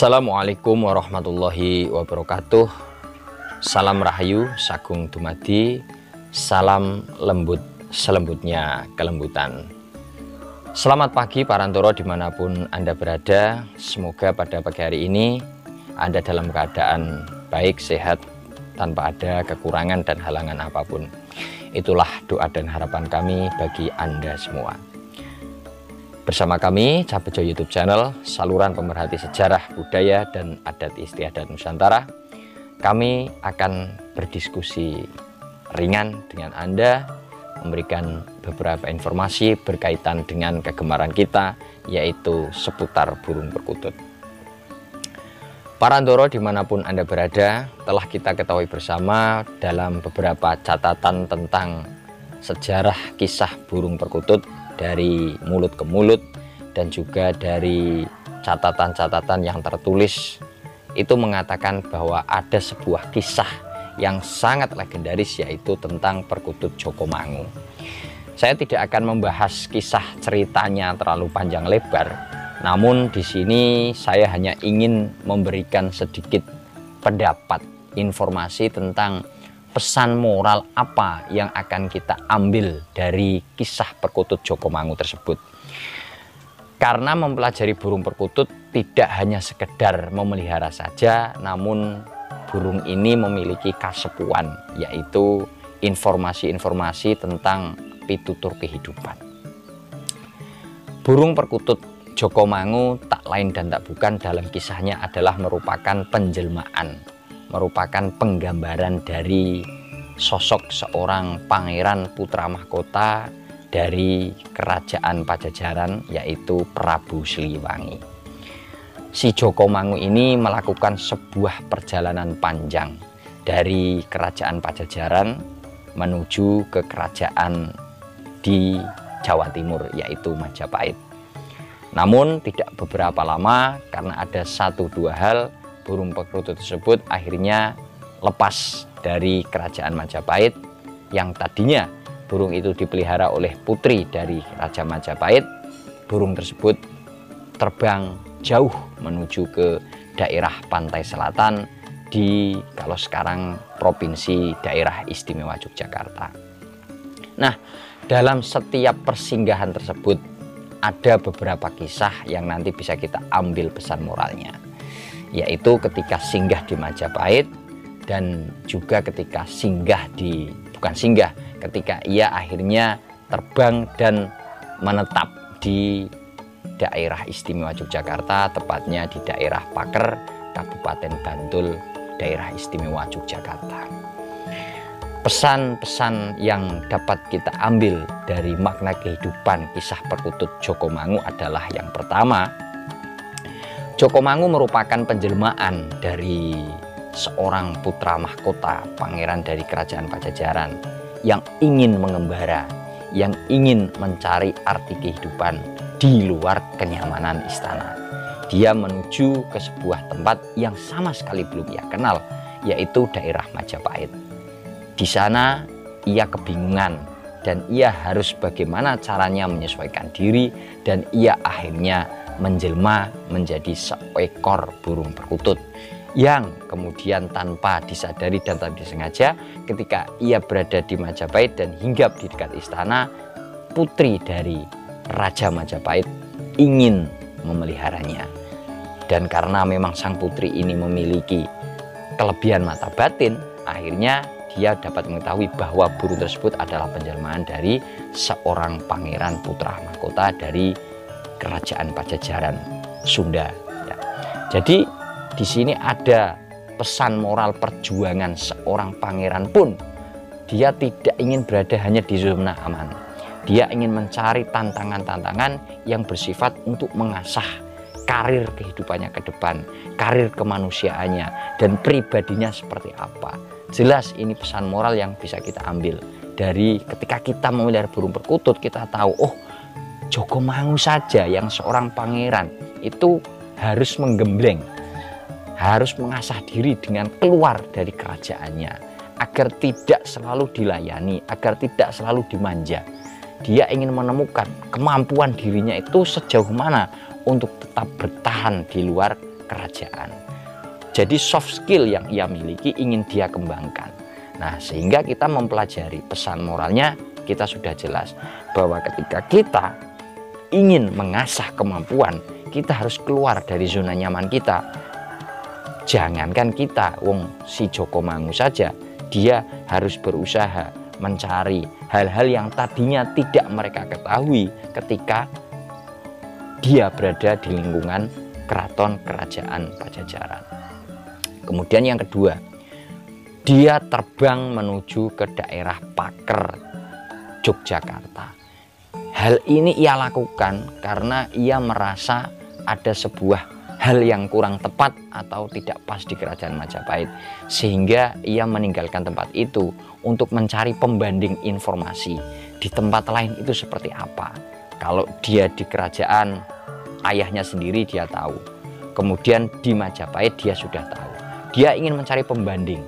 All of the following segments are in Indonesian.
Assalamualaikum warahmatullahi wabarakatuh. Salam rahayu, sagung dumadi, salam lembut, selembutnya kelembutan. Selamat pagi parantoro dimanapun Anda berada. Semoga pada pagi hari ini Anda dalam keadaan baik, sehat, tanpa ada kekurangan dan halangan apapun. Itulah doa dan harapan kami bagi Anda semua. Bersama kami, Cah Bedjo YouTube Channel, saluran pemerhati sejarah, budaya, dan adat istiadat Nusantara. Kami akan berdiskusi ringan dengan Anda, memberikan beberapa informasi berkaitan dengan kegemaran kita, yaitu seputar burung perkutut. Para Andoro dimanapun Anda berada, telah kita ketahui bersama dalam beberapa catatan tentang sejarah kisah burung perkutut dari mulut ke mulut dan juga dari catatan-catatan yang tertulis itu mengatakan bahwa ada sebuah kisah yang sangat legendaris yaitu tentang perkutut Joko Mangu. Saya tidak akan membahas kisah ceritanya terlalu panjang lebar, namun di sini saya hanya ingin memberikan sedikit pendapat, informasi tentang pesan moral apa yang akan kita ambil dari kisah perkutut Joko Mangu tersebut. Karena mempelajari burung perkutut tidak hanya sekedar memelihara saja, namun burung ini memiliki kasepuan, yaitu informasi-informasi tentang pitutur kehidupan. Burung perkutut Joko Mangu tak lain dan tak bukan dalam kisahnya adalah merupakan penjelmaan, merupakan penggambaran dari sosok seorang pangeran putra mahkota dari kerajaan Pajajaran yaitu Prabu Siliwangi. Si Joko Mangu ini melakukan sebuah perjalanan panjang dari kerajaan Pajajaran menuju ke kerajaan di Jawa Timur yaitu Majapahit. Namun tidak beberapa lama karena ada satu dua hal, burung perkutut tersebut akhirnya lepas dari kerajaan Majapahit. Yang tadinya burung itu dipelihara oleh putri dari Raja Majapahit, burung tersebut terbang jauh menuju ke daerah pantai selatan di kalau sekarang provinsi daerah istimewa Yogyakarta. Nah, dalam setiap persinggahan tersebut ada beberapa kisah yang nanti bisa kita ambil pesan moralnya, yaitu ketika singgah di Majapahit dan juga ketika ketika ia akhirnya terbang dan menetap di daerah istimewa Yogyakarta, tepatnya di daerah Paker, Kabupaten Bantul, daerah istimewa Yogyakarta. Pesan-pesan yang dapat kita ambil dari makna kehidupan kisah perkutut Joko Mangu adalah yang pertama, Joko Mangu merupakan penjelmaan dari seorang putra mahkota, pangeran dari kerajaan Pajajaran yang ingin mengembara, yang ingin mencari arti kehidupan di luar kenyamanan istana. Dia menuju ke sebuah tempat yang sama sekali belum ia kenal, yaitu daerah Majapahit. Di sana ia kebingungan dan ia harus bagaimana caranya menyesuaikan diri dan ia akhirnya menjelma menjadi seekor burung perkutut yang kemudian tanpa disadari dan tanpa disengaja ketika ia berada di Majapahit dan hinggap di dekat istana, putri dari Raja Majapahit ingin memeliharanya. Dan karena memang sang putri ini memiliki kelebihan mata batin, akhirnya dia dapat mengetahui bahwa burung tersebut adalah penjelmaan dari seorang pangeran putra mahkota dari kerajaan Pajajaran Sunda. Jadi di sini ada pesan moral perjuangan seorang pangeran pun. Dia tidak ingin berada hanya di zona aman. Dia ingin mencari tantangan-tantangan yang bersifat untuk mengasah karir kehidupannya ke depan, karir kemanusiaannya dan pribadinya seperti apa. Jelas ini pesan moral yang bisa kita ambil dari ketika kita memelihara burung perkutut, kita tahu Joko Mangu saja yang seorang pangeran itu harus menggembleng, harus mengasah diri dengan keluar dari kerajaannya agar tidak selalu dilayani, agar tidak selalu dimanja. Dia ingin menemukan kemampuan dirinya itu sejauh mana untuk tetap bertahan di luar kerajaan. Jadi soft skill yang ia miliki ingin dia kembangkan. Nah, sehingga kita mempelajari pesan moralnya, kita sudah jelas bahwa ketika kita ingin mengasah kemampuan, kita harus keluar dari zona nyaman kita. Jangankan kita, wong si Joko Mangu saja, dia harus berusaha mencari hal-hal yang tadinya tidak mereka ketahui ketika dia berada di lingkungan keraton kerajaan Pajajaran. Kemudian yang kedua, dia terbang menuju ke daerah Paker, Yogyakarta. Hal ini ia lakukan karena ia merasa ada sebuah hal yang kurang tepat atau tidak pas di kerajaan Majapahit, sehingga ia meninggalkan tempat itu untuk mencari pembanding informasi di tempat lain itu seperti apa. Kalau dia di kerajaan ayahnya sendiri dia tahu, kemudian di Majapahit dia sudah tahu. Dia ingin mencari pembanding.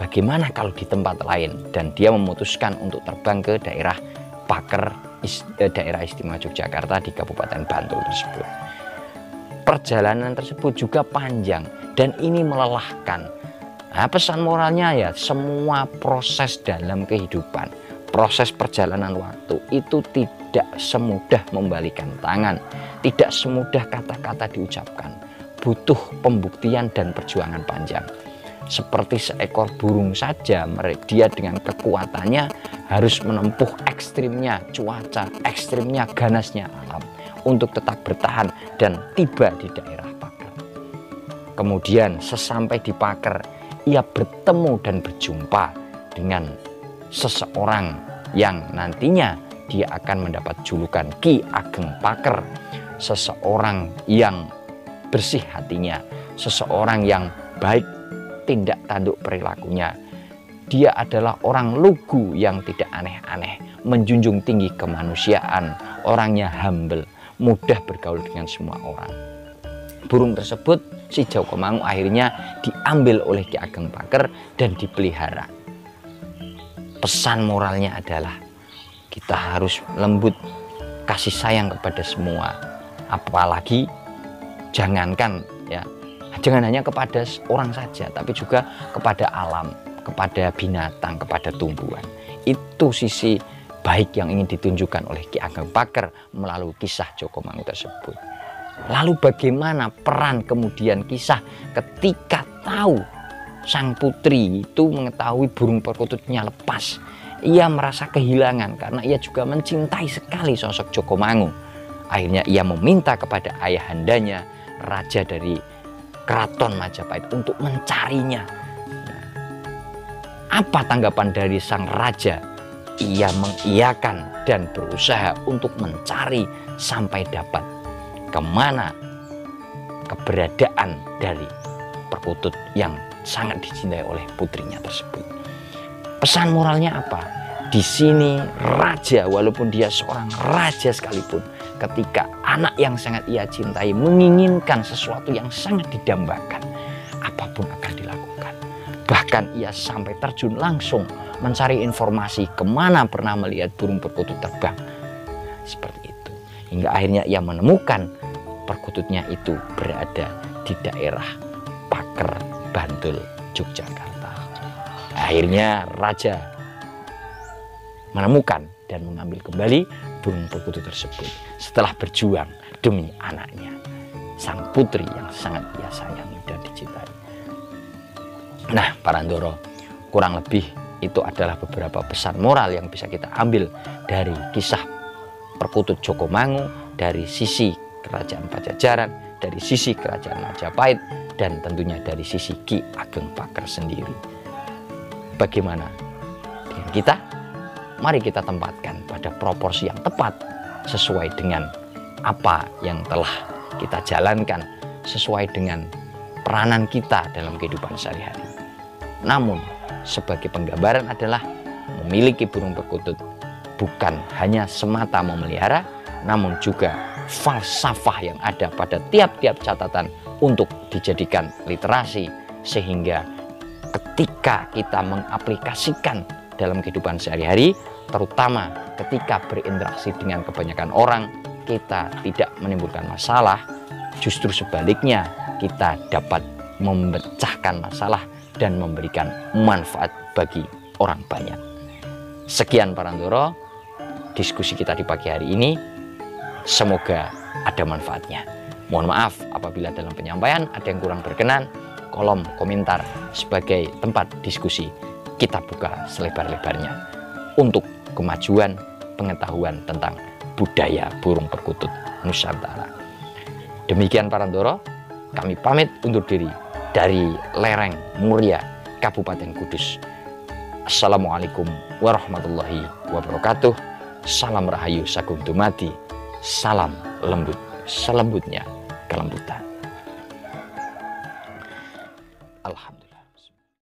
Bagaimana kalau di tempat lain? Dan dia memutuskan untuk terbang ke daerah Paker, daerah istimewa Yogyakarta di Kabupaten Bantul tersebut. Perjalanan tersebut juga panjang dan ini melelahkan. Nah, pesan moralnya ya, semua proses dalam kehidupan, proses perjalanan waktu itu tidak semudah membalikan tangan, tidak semudah kata-kata diucapkan, butuh pembuktian dan perjuangan panjang. Seperti seekor burung saja, dia dengan kekuatannya harus menempuh ekstrimnya cuaca, ekstrimnya ganasnya alam untuk tetap bertahan dan tiba di daerah Paker. Kemudian sesampai di Paker, ia bertemu dan berjumpa dengan seseorang yang nantinya dia akan mendapat julukan Ki Ageng Paker, seseorang yang bersih hatinya, seseorang yang baik tindak tanduk perilakunya. Dia adalah orang lugu yang tidak aneh-aneh, menjunjung tinggi kemanusiaan, orangnya humble, mudah bergaul dengan semua orang. Burung tersebut, si Joko Mangu, akhirnya diambil oleh Ki Ageng Paker dan dipelihara. Pesan moralnya adalah kita harus lembut, kasih sayang kepada semua, apalagi jangankan ya, jangan hanya kepada orang saja, tapi juga kepada alam, kepada binatang, kepada tumbuhan. Itu sisi baik yang ingin ditunjukkan oleh Ki Ageng Paker melalui kisah Joko Mangu tersebut. Lalu bagaimana peran kemudian kisah ketika tahu sang putri itu mengetahui burung perkututnya lepas. Ia merasa kehilangan karena ia juga mencintai sekali sosok Joko Mangu. Akhirnya ia meminta kepada ayahandanya, raja dari Keraton Majapahit, untuk mencarinya. Apa tanggapan dari sang raja? Ia mengiyakan dan berusaha untuk mencari sampai dapat kemana keberadaan dari perkutut yang sangat dicintai oleh putrinya tersebut. Pesan moralnya apa? Di sini raja, walaupun dia seorang raja sekalipun, ketika anak yang sangat ia cintai menginginkan sesuatu yang sangat didambakan, apapun akan dilakukan. Bahkan ia sampai terjun langsung mencari informasi kemana pernah melihat burung perkutut terbang. Seperti itu. Hingga akhirnya ia menemukan perkututnya itu berada di daerah Paker, Bantul, Yogyakarta. Akhirnya raja menemukan dan mengambil kembali burung perkutut tersebut setelah berjuang demi anaknya, sang putri yang sangat ia sayangi dan dicintai. Nah, para ndoro, kurang lebih itu adalah beberapa pesan moral yang bisa kita ambil dari kisah perkutut Joko Mangu, dari sisi kerajaan Pajajaran, dari sisi kerajaan Majapahit, dan tentunya dari sisi Ki Ageng Paker sendiri. Bagaimana dengan kita? Mari kita tempatkan pada proporsi yang tepat sesuai dengan apa yang telah kita jalankan, sesuai dengan peranan kita dalam kehidupan sehari-hari. Namun, sebagai penggambaran adalah memiliki burung perkutut bukan hanya semata memelihara, namun juga falsafah yang ada pada tiap-tiap catatan untuk dijadikan literasi, sehingga ketika kita mengaplikasikan dalam kehidupan sehari-hari, terutama ketika berinteraksi dengan kebanyakan orang, kita tidak menimbulkan masalah, Justru sebaliknya, kita dapat memecahkan masalah dan memberikan manfaat bagi orang banyak. Sekian para Ndoro, diskusi kita di pagi hari ini. Semoga ada manfaatnya. Mohon maaf apabila dalam penyampaian ada yang kurang berkenan. Kolom komentar sebagai tempat diskusi kita buka selebar-lebarnya untuk kemajuan pengetahuan tentang budaya burung perkutut Nusantara. Demikian para Ndoro, kami pamit undur diri dari lereng Muria, Kabupaten Kudus. Assalamualaikum warahmatullahi wabarakatuh. Salam rahayu sagung dumadi. Salam lembut, selembutnya kelembutan. Alhamdulillah.